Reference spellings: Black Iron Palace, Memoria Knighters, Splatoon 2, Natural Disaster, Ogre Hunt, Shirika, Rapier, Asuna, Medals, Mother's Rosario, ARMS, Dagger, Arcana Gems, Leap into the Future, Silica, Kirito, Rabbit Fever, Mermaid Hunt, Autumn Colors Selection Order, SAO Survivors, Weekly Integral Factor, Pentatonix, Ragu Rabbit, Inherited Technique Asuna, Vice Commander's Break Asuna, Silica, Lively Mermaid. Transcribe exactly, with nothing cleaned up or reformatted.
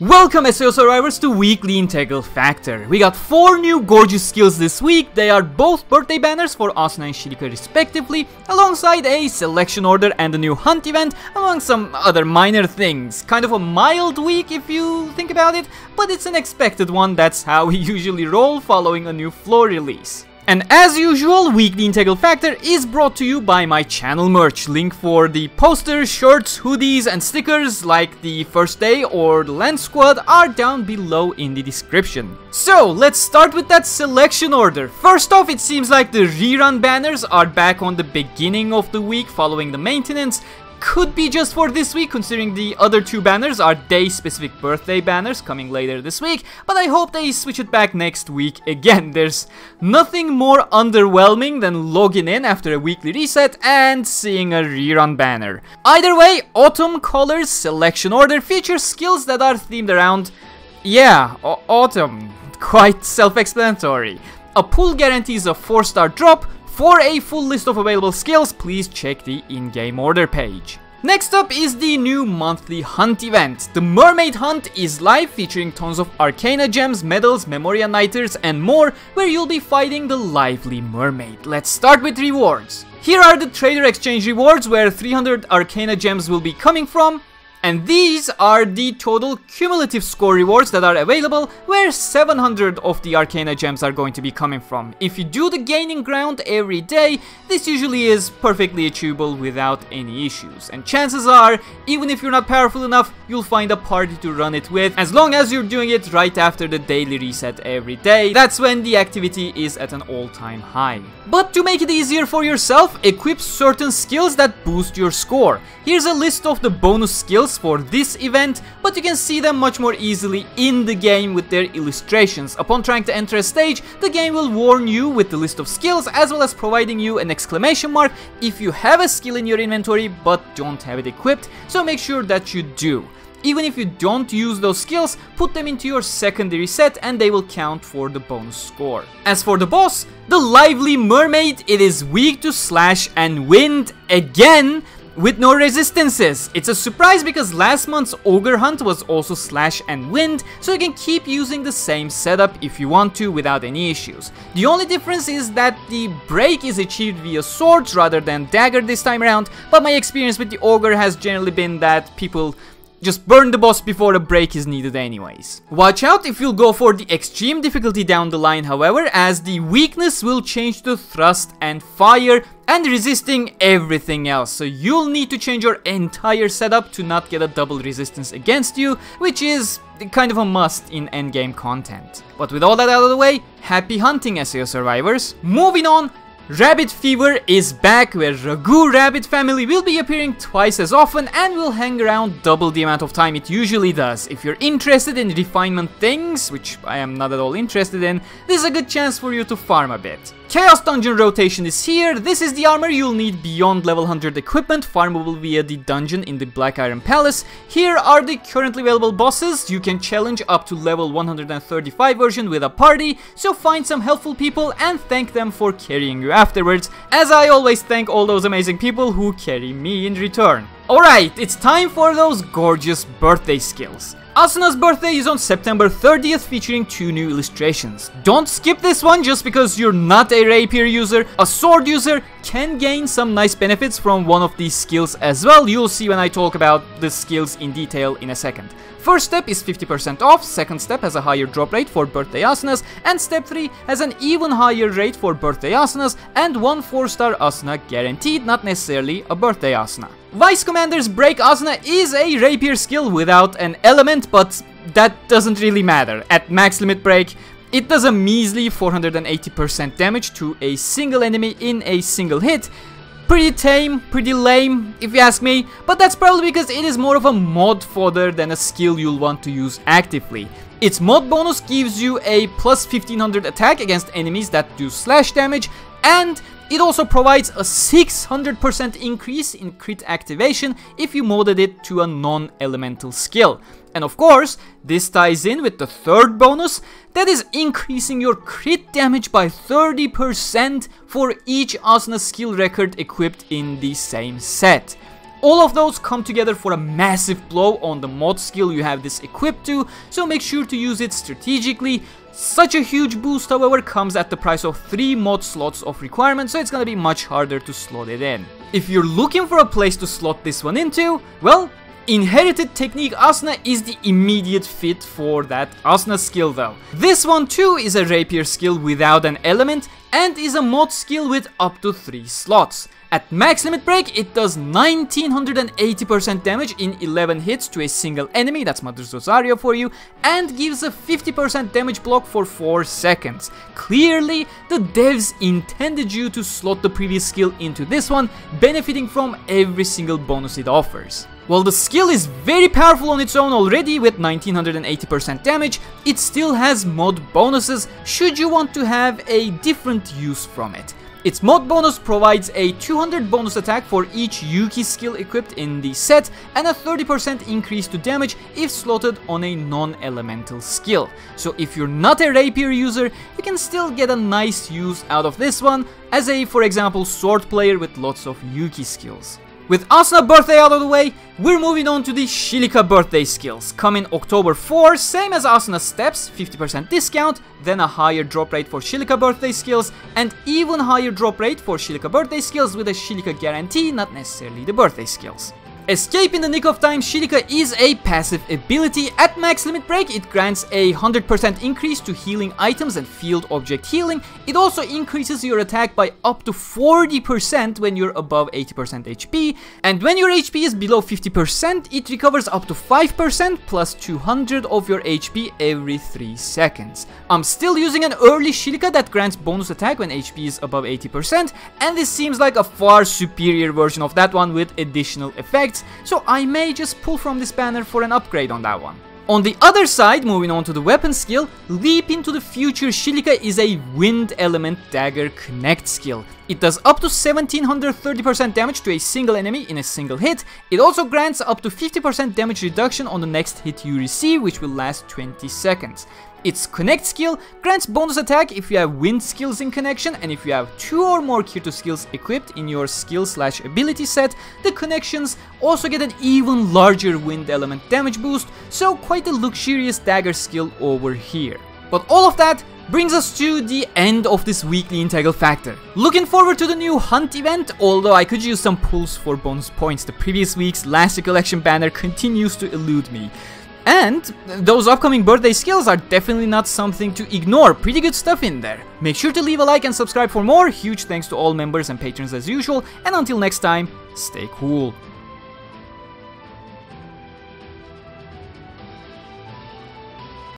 Welcome S A O Survivors to Weekly Integral Factor. We got four new gorgeous skills this week. They are both birthday banners for Asuna and Shirika respectively, alongside a selection order and a new hunt event, among some other minor things. Kind of a mild week if you think about it, but it's an expected one, that's how we usually roll following a new floor release. And as usual, Weekly Integral Factor is brought to you by my channel merch. Link for the posters, shirts, hoodies and stickers like the First Day or the Land Squad are down below in the description. So let's start with that selection order. First off, it seems like the rerun banners are back on the beginning of the week following the maintenance. Could be just for this week, considering the other two banners are day specific birthday banners coming later this week, but I hope they switch it back next week again. There's nothing more underwhelming than logging in after a weekly reset and seeing a rerun banner. Either way, Autumn Colors Selection Order features skills that are themed around, yeah, autumn. Quite self-explanatory. A pool guarantees a four star drop. For a full list of available skills, please check the in-game order page. Next up is the new monthly hunt event. The Mermaid Hunt is live, featuring tons of Arcana Gems, Medals, Memoria Knighters and more, where you'll be fighting the Lively Mermaid. Let's start with rewards. Here are the Trader Exchange rewards, where three hundred Arcana Gems will be coming from. And these are the total cumulative score rewards that are available, where seven hundred of the Arcana Gems are going to be coming from. If you do the gaining ground every day, this usually is perfectly achievable without any issues. And chances are, even if you're not powerful enough, you'll find a party to run it with, as long as you're doing it right after the daily reset every day. That's when the activity is at an all-time high. But to make it easier for yourself, equip certain skills that boost your score. Here's a list of the bonus skills for this event, but you can see them much more easily in the game with their illustrations. Upon trying to enter a stage, the game will warn you with the list of skills, as well as providing you an exclamation mark if you have a skill in your inventory but don't have it equipped, so make sure that you do. Even if you don't use those skills, put them into your secondary set and they will count for the bonus score. As for the boss, the Lively Mermaid, it is weak to slash and wind again, with no resistances. It's a surprise because last month's Ogre Hunt was also slash and wind, so you can keep using the same setup if you want to without any issues. The only difference is that the break is achieved via swords rather than dagger this time around, but my experience with the Ogre has generally been that people just burn the boss before a break is needed anyways. Watch out if you'll go for the extreme difficulty down the line however, as the weakness will change to thrust and fire and resisting everything else, so you'll need to change your entire setup to not get a double resistance against you, which is kind of a must in endgame content. But with all that out of the way, happy hunting S A O Survivors! Moving on, Rabbit Fever is back, where Ragu Rabbit family will be appearing twice as often and will hang around double the amount of time it usually does. If you're interested in refinement things, which I am not at all interested in, this is a good chance for you to farm a bit. Chaos Dungeon rotation is here. This is the armor you'll need beyond level one hundred equipment, farmable via the dungeon in the Black Iron Palace. Here are the currently available bosses. You can challenge up to level one hundred thirty-five version with a party, so find some helpful people and thank them for carrying you afterwards, as I always thank all those amazing people who carry me in return. Alright, it's time for those gorgeous birthday skills. Asuna's birthday is on September thirtieth, featuring two new illustrations. Don't skip this one just because you're not a rapier user. A sword user can gain some nice benefits from one of these skills as well. You'll see when I talk about the skills in detail in a second. First step is fifty percent off, second step has a higher drop rate for birthday Asunas, and step three has an even higher rate for birthday Asunas and one four star Asuna guaranteed, not necessarily a birthday Asuna. Vice Commander's Break Asuna is a rapier skill without an element, but that doesn't really matter. At max limit break, it does a measly four hundred eighty percent damage to a single enemy in a single hit. Pretty tame, pretty lame if you ask me, but that's probably because it is more of a mod fodder than a skill you'll want to use actively. Its mod bonus gives you a plus fifteen hundred attack against enemies that do slash damage, and it also provides a six hundred percent increase in crit activation if you modded it to a non-elemental skill. And of course, this ties in with the third bonus, that is increasing your crit damage by thirty percent for each Asuna skill record equipped in the same set. All of those come together for a massive blow on the mod skill you have this equipped to, so make sure to use it strategically. Such a huge boost, however, comes at the price of three mod slots of requirement, so it's gonna be much harder to slot it in. If you're looking for a place to slot this one into, well, Inherited Technique Asuna is the immediate fit for that Asuna skill though. This one too is a rapier skill without an element and is a mod skill with up to three slots. At max limit break, it does nineteen eighty percent damage in eleven hits to a single enemy, that's Mother's Rosario for you, and gives a fifty percent damage block for four seconds. Clearly, the devs intended you to slot the previous skill into this one, benefiting from every single bonus it offers. While the skill is very powerful on its own already with nineteen eighty percent damage, it still has mod bonuses should you want to have a different use from it. Its mod bonus provides a two hundred bonus attack for each Yuki skill equipped in the set and a thirty percent increase to damage if slotted on a non-elemental skill. So if you're not a rapier user, you can still get a nice use out of this one as a, for example, sword player with lots of Yuki skills. With Asuna birthday out of the way, we're moving on to the Silica birthday skills. Coming October fourth, same as Asuna steps, fifty percent discount, then a higher drop rate for Silica birthday skills, and even higher drop rate for Silica birthday skills with a Silica guarantee, not necessarily the birthday skills. Escape in the Nick of Time Shirika is a passive ability. At max limit break, it grants a one hundred percent increase to healing items and field object healing. It also increases your attack by up to forty percent when you're above eighty percent H P, and when your H P is below fifty percent, it recovers up to five percent plus two hundred of your H P every three seconds. I'm still using an early Shirika that grants bonus attack when H P is above eighty percent, and this seems like a far superior version of that one with additional effects. So I may just pull from this banner for an upgrade on that one. On the other side, moving on to the weapon skill, Leap into the Future Silica is a Wind Element Dagger Connect skill. It does up to seventeen thirty percent damage to a single enemy in a single hit. It also grants up to fifty percent damage reduction on the next hit you receive, which will last twenty seconds. Its Connect skill grants bonus attack if you have wind skills in connection, and if you have two or more Kirito skills equipped in your skill slash ability set, the connections also get an even larger wind element damage boost, so quite a luxurious dagger skill over here. But all of that brings us to the end of this weekly integral factor. Looking forward to the new hunt event, although I could use some pulls for bonus points. The previous week's last recollection banner continues to elude me. And those upcoming birthday skills are definitely not something to ignore, pretty good stuff in there. Make sure to leave a like and subscribe for more, huge thanks to all members and patrons as usual, and until next time, stay cool.